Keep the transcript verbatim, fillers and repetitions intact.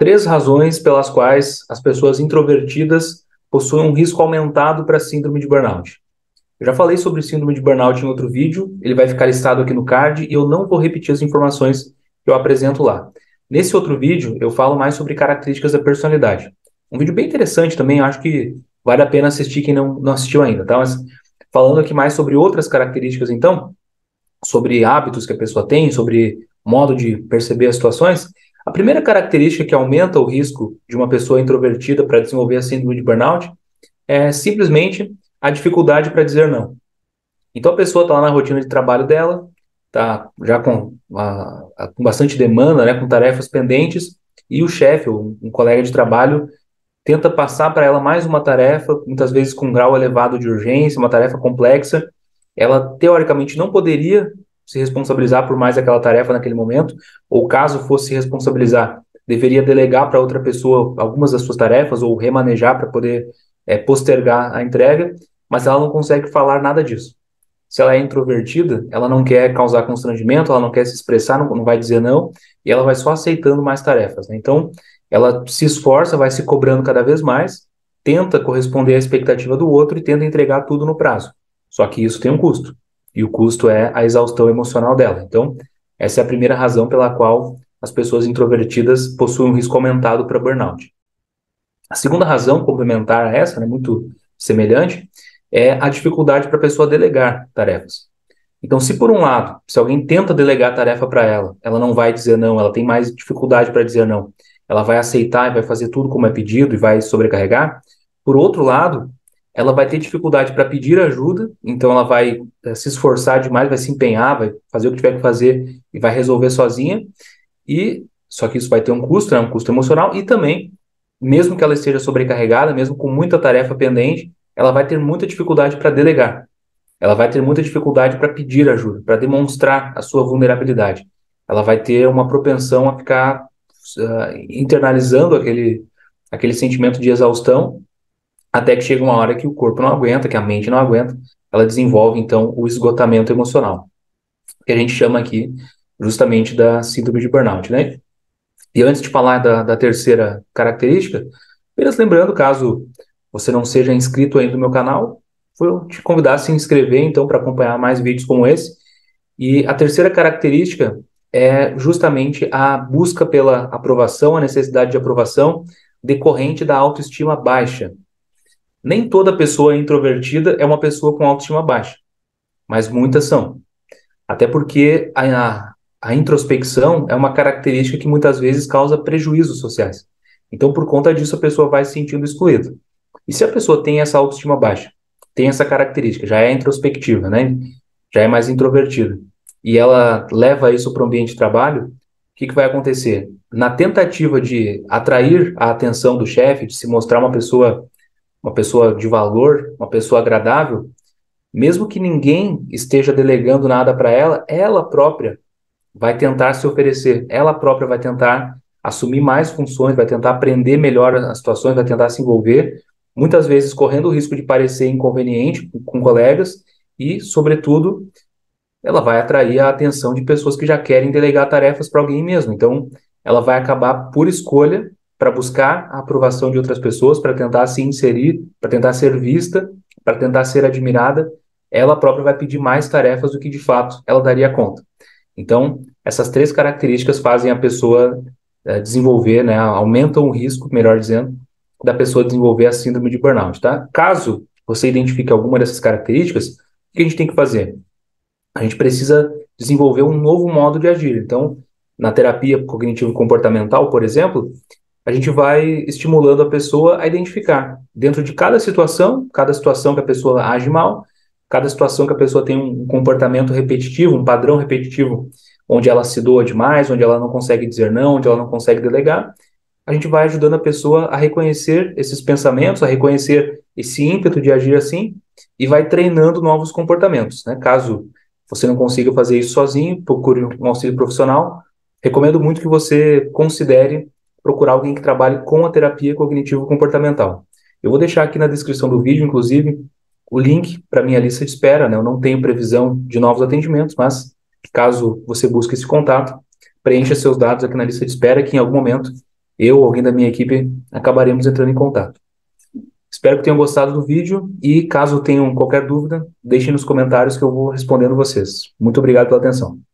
Três razões pelas quais as pessoas introvertidas possuem um risco aumentado para síndrome de burnout. Eu já falei sobre síndrome de burnout em outro vídeo, ele vai ficar listado aqui no card e eu não vou repetir as informações que eu apresento lá. Nesse outro vídeo eu falo mais sobre características da personalidade. Um vídeo bem interessante também, eu acho que vale a pena assistir quem não, não assistiu ainda, tá? Mas falando aqui mais sobre outras características então, sobre hábitos que a pessoa tem, sobre modo de perceber as situações, a primeira característica que aumenta o risco de uma pessoa introvertida para desenvolver a síndrome de burnout é simplesmente a dificuldade para dizer não. Então a pessoa está lá na rotina de trabalho dela, está já com, uma, com bastante demanda, né, com tarefas pendentes, e o chefe ou um colega de trabalho tenta passar para ela mais uma tarefa, muitas vezes com um grau elevado de urgência, uma tarefa complexa. Ela teoricamente não poderia se responsabilizar por mais aquela tarefa naquele momento, ou caso fosse se responsabilizar, deveria delegar para outra pessoa algumas das suas tarefas ou remanejar para poder é, postergar a entrega, mas ela não consegue falar nada disso. Se ela é introvertida, ela não quer causar constrangimento, ela não quer se expressar, não, não vai dizer não, e ela vai só aceitando mais tarefas, né? Então, ela se esforça, vai se cobrando cada vez mais, tenta corresponder à expectativa do outro e tenta entregar tudo no prazo. Só que isso tem um custo. E o custo é a exaustão emocional dela. Então, essa é a primeira razão pela qual as pessoas introvertidas possuem um risco aumentado para burnout. A segunda razão complementar a essa, né, muito semelhante, é a dificuldade para a pessoa delegar tarefas. Então, se por um lado, se alguém tenta delegar a tarefa para ela, ela não vai dizer não, ela tem mais dificuldade para dizer não. Ela vai aceitar e vai fazer tudo como é pedido e vai sobrecarregar. Por outro lado, ela vai ter dificuldade para pedir ajuda, então ela vai é, se esforçar demais, vai se empenhar, vai fazer o que tiver que fazer e vai resolver sozinha. E, só que isso vai ter um custo, né, um custo emocional, e também, mesmo que ela esteja sobrecarregada, mesmo com muita tarefa pendente, ela vai ter muita dificuldade para delegar. Ela vai ter muita dificuldade para pedir ajuda, para demonstrar a sua vulnerabilidade. Ela vai ter uma propensão a ficar uh, internalizando aquele, aquele sentimento de exaustão, até que chega uma hora que o corpo não aguenta, que a mente não aguenta, ela desenvolve, então, o esgotamento emocional, que a gente chama aqui, justamente, da síndrome de burnout, né? E antes de falar da, da terceira característica, apenas lembrando, caso você não seja inscrito ainda no meu canal, vou te convidar a se inscrever, então, para acompanhar mais vídeos como esse. E a terceira característica é justamente a busca pela aprovação, a necessidade de aprovação decorrente da autoestima baixa. Nem toda pessoa introvertida é uma pessoa com autoestima baixa, mas muitas são. Até porque a, a introspecção é uma característica que muitas vezes causa prejuízos sociais. Então, por conta disso, a pessoa vai se sentindo excluída. E se a pessoa tem essa autoestima baixa, tem essa característica, já é introspectiva, né? Já é mais introvertida, e ela leva isso para o ambiente de trabalho, o que, que vai acontecer? Na tentativa de atrair a atenção do chefe, de se mostrar uma pessoa... uma pessoa de valor, uma pessoa agradável, mesmo que ninguém esteja delegando nada para ela, ela própria vai tentar se oferecer, ela própria vai tentar assumir mais funções, vai tentar aprender melhor as situações, vai tentar se envolver, muitas vezes correndo o risco de parecer inconveniente com, com colegas e, sobretudo, ela vai atrair a atenção de pessoas que já querem delegar tarefas para alguém mesmo. Então, ela vai acabar, por escolha, para buscar a aprovação de outras pessoas, para tentar se inserir, para tentar ser vista, para tentar ser admirada, ela própria vai pedir mais tarefas do que, de fato, ela daria conta. Então, essas três características fazem a pessoa é, desenvolver, né, aumentam o risco, melhor dizendo, da pessoa desenvolver a síndrome de burnout, tá? Caso você identifique alguma dessas características, o que a gente tem que fazer? A gente precisa desenvolver um novo modo de agir. Então, na terapia cognitivo-comportamental, por exemplo, a gente vai estimulando a pessoa a identificar, dentro de cada situação, cada situação que a pessoa age mal, cada situação que a pessoa tem um comportamento repetitivo, um padrão repetitivo, onde ela se doa demais, onde ela não consegue dizer não, onde ela não consegue delegar, a gente vai ajudando a pessoa a reconhecer esses pensamentos, a reconhecer esse ímpeto de agir assim, e vai treinando novos comportamentos, né? Caso você não consiga fazer isso sozinho, procure um auxílio profissional, recomendo muito que você considere procurar alguém que trabalhe com a terapia cognitivo-comportamental. Eu vou deixar aqui na descrição do vídeo, inclusive, o link para a minha lista de espera, né? Eu não tenho previsão de novos atendimentos, mas caso você busque esse contato, preencha seus dados aqui na lista de espera, que em algum momento eu ou alguém da minha equipe acabaremos entrando em contato. Espero que tenham gostado do vídeo e caso tenham qualquer dúvida, deixem nos comentários que eu vou respondendo vocês. Muito obrigado pela atenção.